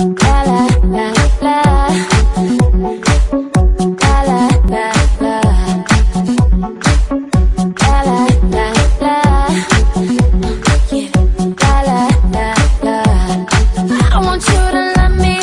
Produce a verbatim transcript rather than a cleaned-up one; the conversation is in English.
I want you to love me.